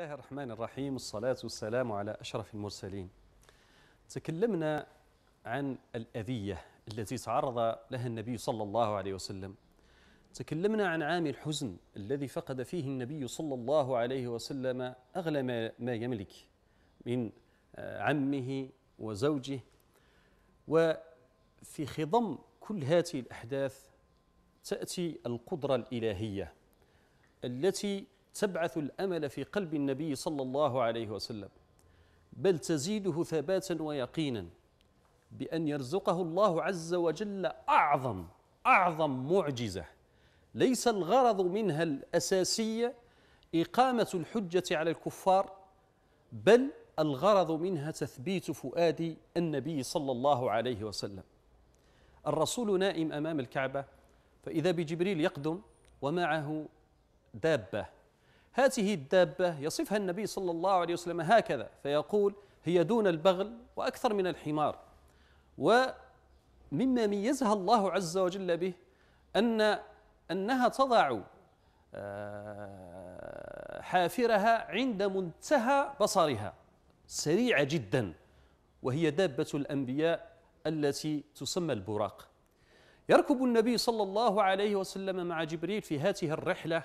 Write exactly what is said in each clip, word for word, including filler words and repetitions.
بسم الله الرحمن الرحيم، والصلاة والسلام على أشرف المرسلين. تكلمنا عن الأذية التي تعرض لها النبي صلى الله عليه وسلم، تكلمنا عن عام الحزن الذي فقد فيه النبي صلى الله عليه وسلم أغلى ما يملك من عمه وزوجه، وفي خضم كل هذه الأحداث تأتي القدرة الإلهية التي تبعث الأمل في قلب النبي صلى الله عليه وسلم، بل تزيده ثباتا ويقينا بأن يرزقه الله عز وجل أعظم أعظم معجزة، ليس الغرض منها الأساسية إقامة الحجة على الكفار، بل الغرض منها تثبيت فؤاد النبي صلى الله عليه وسلم. الرسول نائم أمام الكعبة فإذا بجبريل يقدم ومعه دابة، هذه الدابة يصفها النبي صلى الله عليه وسلم هكذا فيقول: هي دون البغل وأكثر من الحمار. ومما ميزها الله عز وجل به أن أنها تضع حافرها عند منتهى بصرها، سريعة جدا، وهي دابة الأنبياء التي تسمى البراق. يركب النبي صلى الله عليه وسلم مع جبريل في هذه الرحلة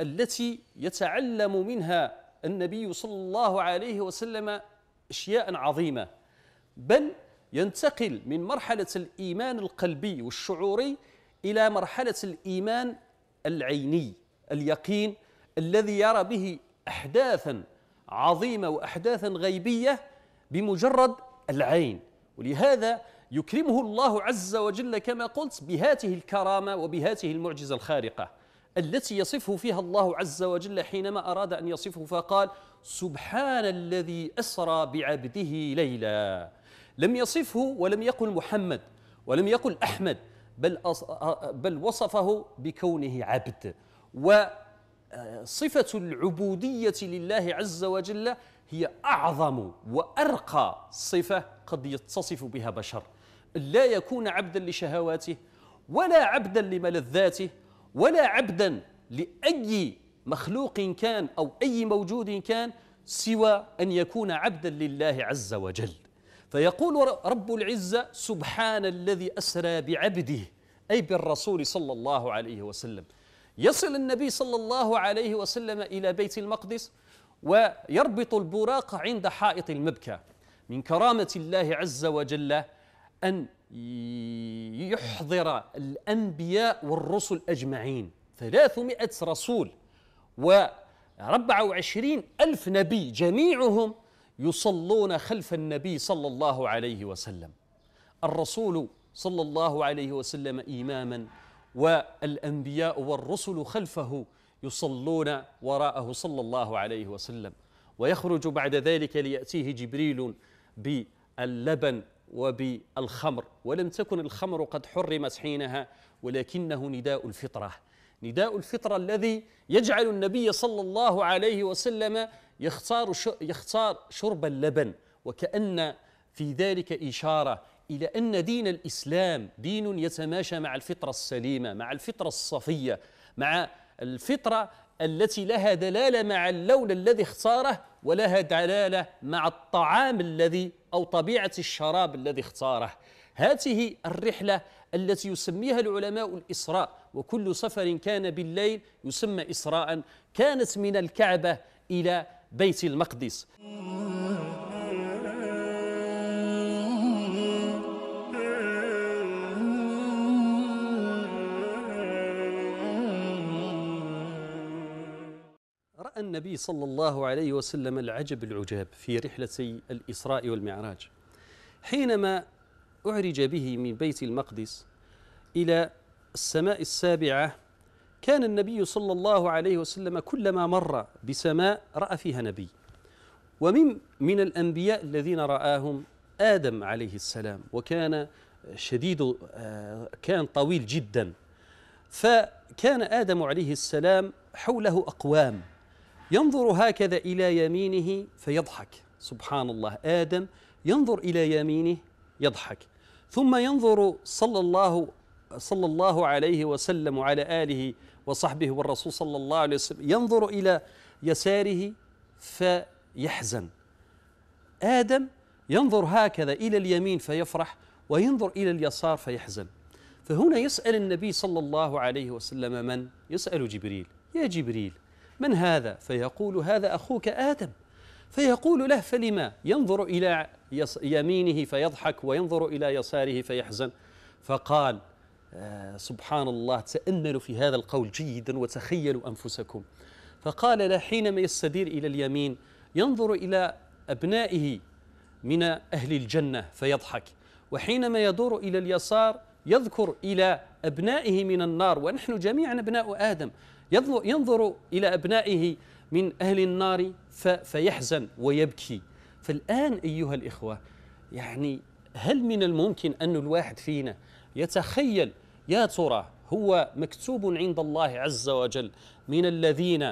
التي يتعلم منها النبي صلى الله عليه وسلم أشياء عظيمة، بل ينتقل من مرحلة الإيمان القلبي والشعوري إلى مرحلة الإيمان العيني، اليقين الذي يرى به أحداثا عظيمة وأحداثا غيبية بمجرد العين. ولهذا يكرمه الله عز وجل كما قلت بهذه الكرامة وبهذه المعجزة الخارقة التي يصفه فيها الله عز وجل حينما أراد أن يصفه فقال: سبحان الذي أسرى بعبده ليلا. لم يصفه ولم يقل محمد ولم يقل أحمد، بل بل وصفه بكونه عبد. وصفة العبودية لله عز وجل هي أعظم وأرقى صفة قد يتصف بها بشر، لا يكون عبدا لشهواته ولا عبدا لملذاته ولا عبدا لأي مخلوق كان أو أي موجود كان، سوى أن يكون عبدا لله عز وجل. فيقول رب العزة: سبحان الذي أسرى بعبده، أي بالرسول صلى الله عليه وسلم. يصل النبي صلى الله عليه وسلم إلى بيت المقدس ويربط البراق عند حائط المبكى. من كرامة الله عز وجل أن يحضر الأنبياء والرسل أجمعين، ثلاثمائة رسول وأربع وعشرين ألف نبي، جميعهم يصلون خلف النبي صلى الله عليه وسلم. الرسول صلى الله عليه وسلم إماما، والأنبياء والرسل خلفه يصلون وراءه صلى الله عليه وسلم. ويخرج بعد ذلك ليأتيه جبريل باللبن وبالخمر، ولم تكن الخمر قد حرمت حينها، ولكنه نداء الفطرة، نداء الفطرة الذي يجعل النبي صلى الله عليه وسلم يختار يختار شرب اللبن، وكأن في ذلك إشارة إلى أن دين الإسلام دين يتماشى مع الفطرة السليمة، مع الفطرة الصفية، مع الفطرة التي لها دلالة مع اللون الذي اختاره، ولها دلالة مع الطعام الذي أو طبيعة الشراب الذي اختاره. هذه الرحلة التي يسميها العلماء الإسراء، وكل سفر كان بالليل يسمى إسراء، كانت من الكعبة إلى بيت المقدس. رأى النبي صلى الله عليه وسلم العجب العجاب في رحلة الإسراء والمعراج، حينما أعرج به من بيت المقدس إلى السماء السابعة. كان النبي صلى الله عليه وسلم كلما مر بسماء رأى فيها نبي، ومن من الأنبياء الذين رآهم آدم عليه السلام، وكان شديد كان طويل جدا. فكان آدم عليه السلام حوله أقوام، ينظر هكذا إلى يمينه فيضحك، سبحان الله، آدم ينظر إلى يمينه يضحك، ثم ينظر صلى الله صلى الله عليه وسلم وعلى آله وصحبه والرسول صلى الله عليه وسلم، ينظر إلى يساره فيحزن. آدم ينظر هكذا إلى اليمين فيفرح، وينظر إلى اليسار فيحزن. فهنا يسأل النبي صلى الله عليه وسلم من؟ يسأل جبريل، يا جبريل من هذا؟ فيقول هذا أخوك آدم. فيقول له فلما؟ ينظر إلى يمينه فيضحك وينظر إلى يساره فيحزن. فقال آه سبحان الله، تأملوا في هذا القول جيدا وتخيلوا أنفسكم. فقال لا، حينما يستدير إلى اليمين ينظر إلى أبنائه من أهل الجنة فيضحك، وحينما يدور إلى اليسار يذكر إلى أبنائه من النار، ونحن جميعا أبناء آدم، ينظر إلى أبنائه من أهل النار فيحزن ويبكي. فالآن أيها الإخوة، يعني هل من الممكن أن الواحد فينا يتخيل يا ترى هو مكتوب عند الله عز وجل من الذين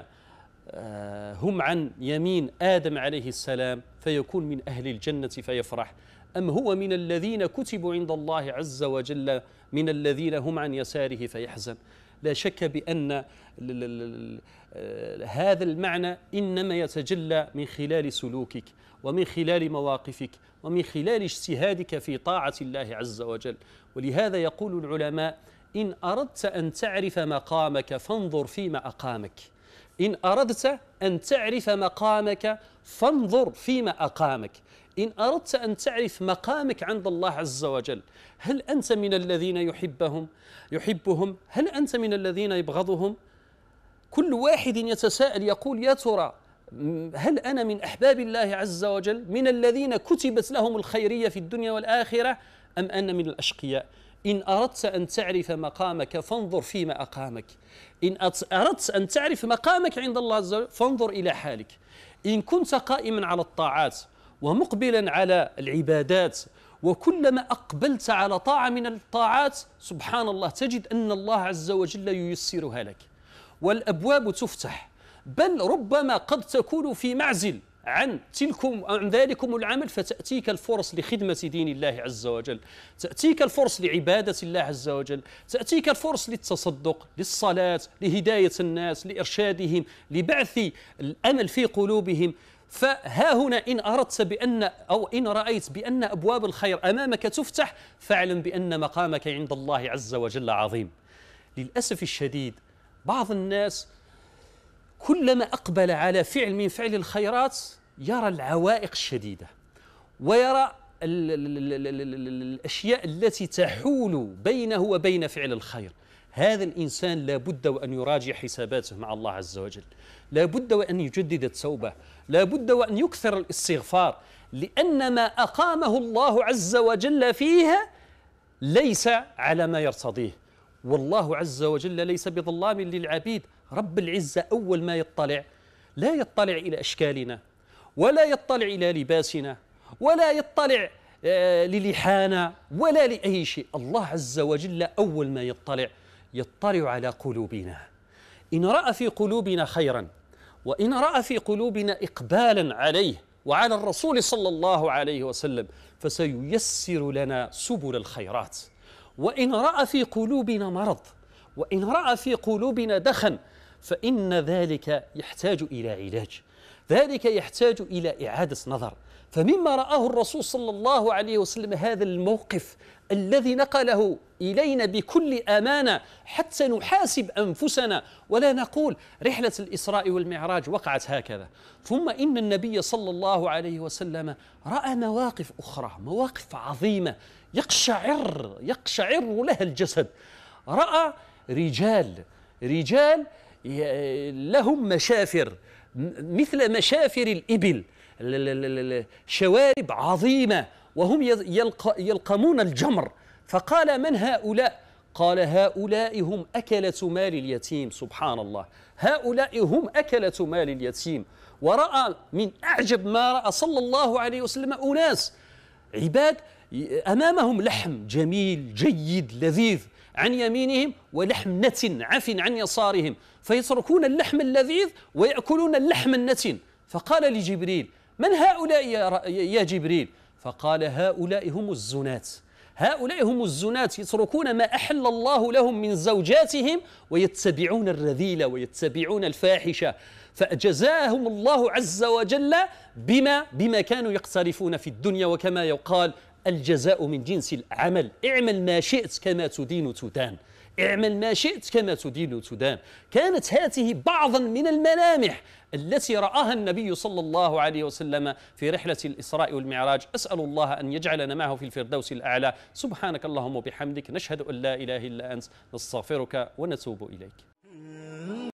هم عن يمين آدم عليه السلام فيكون من أهل الجنة فيفرح، أم هو من الذين كتبوا عند الله عز وجل من الذين هم عن يساره فيحزن؟ لا شك بأن هذا المعنى إنما يتجلى من خلال سلوكك ومن خلال مواقفك ومن خلال اجتهادك في طاعة الله عز وجل. ولهذا يقول العلماء إن أردت أن تعرف مقامك فانظر فيما أقامك، إن أردت أن تعرف مقامك فانظر فيما أقامك. إن أردت أن تعرف مقامك عند الله عز وجل، هل أنت من الذين يحبهم يحبهم هل أنت من الذين يبغضهم؟ كل واحد يتساءل يقول يا ترى هل أنا من أحباب الله عز وجل، من الذين كتبت لهم الخيرية في الدنيا والآخرة، أم أن من الأشقياء؟ إن أردت أن تعرف مقامك فانظر فيما أقامك. إن أردت أن تعرف مقامك عند الله عز وجل فانظر إلى حالك. إن كنت قائما على الطاعات ومقبلا على العبادات، وكلما أقبلت على طاعة من الطاعات سبحان الله تجد أن الله عز وجل ييسرها لك والأبواب تفتح، بل ربما قد تكون في معزل عن تلكم عن ذلكم العمل فتأتيك الفرص لخدمة دين الله عز وجل، تأتيك الفرص لعبادة الله عز وجل، تأتيك الفرص للتصدق، للصلاة، لهداية الناس، لإرشادهم، لبعث الأمل في قلوبهم. فها هنا إن أردت بأن أو إن رأيت بأن أبواب الخير أمامك تفتح فاعلم بأن مقامك عند الله عز وجل عظيم. للأسف الشديد بعض الناس كلما أقبل على فعل من فعل الخيرات يرى العوائق الشديدة ويرى ال ال ال ال ال ال الأشياء التي تحول بينه وبين فعل الخير. هذا الإنسان لا بد وأن يراجع حساباته مع الله عز وجل، لا بد وأن يجدد التوبة، لا بد وأن يكثر الاستغفار، لأن ما أقامه الله عز وجل فيها ليس على ما يرتضيه، والله عز وجل ليس بظلام للعبيد. رب العزة أول ما يطلع لا يطلع إلى أشكالنا، ولا يطلع إلى لباسنا، ولا يطلع للحانا، ولا لأي شيء. الله عز وجل أول ما يطلع يطلع على قلوبنا. إن رأى في قلوبنا خيرا، وإن رأى في قلوبنا إقبالا عليه وعلى الرسول صلى الله عليه وسلم فسييسر لنا سبل الخيرات، وإن رأى في قلوبنا مرض، وإن رأى في قلوبنا دخن فإن ذلك يحتاج إلى علاج، ذلك يحتاج إلى إعادة نظر. فمما رآه الرسول صلى الله عليه وسلم هذا الموقف الذي نقله إلينا بكل أمانة حتى نحاسب أنفسنا ولا نقول رحلة الإسراء والمعراج وقعت هكذا. ثم إن النبي صلى الله عليه وسلم رأى مواقف أخرى، مواقف عظيمة يقشعر يقشعر لها الجسد. رأى رجال رجال لهم مشافر مثل مشافر الإبل، شوارب عظيمة، وهم يلقمون الجمر. فقال من هؤلاء؟ قال هؤلاء هم أكلة مال اليتيم. سبحان الله، هؤلاء هم أكلة مال اليتيم. ورأى من أعجب ما رأى صلى الله عليه وسلم أناس عباد أمامهم لحم جميل جيد لذيذ عن يمينهم ولحم نتن عفن عن يسارهم، فيتركون اللحم اللذيذ ويأكلون اللحم النتن. فقال لجبريل من هؤلاء يا جبريل؟ فقال هؤلاء هم الزنات، هؤلاء هم الزناة يتركون ما أحل الله لهم من زوجاتهم ويتبعون الرذيلة ويتبعون الفاحشة، فجزاهم الله عز وجل بما بما كانوا يقترفون في الدنيا. وكما يقال الجزاء من جنس العمل، اعمل ما شئت كما تدين تدان، اعمل ما شئت كما تدين تدان. كانت هذه بعضا من الملامح التي رآها النبي صلى الله عليه وسلم في رحلة الإسراء والمعراج. أسأل الله أن يجعلنا معه في الفردوس الأعلى. سبحانك اللهم وبحمدك، نشهد أن لا إله إلا أنت، نستغفرك ونتوب إليك.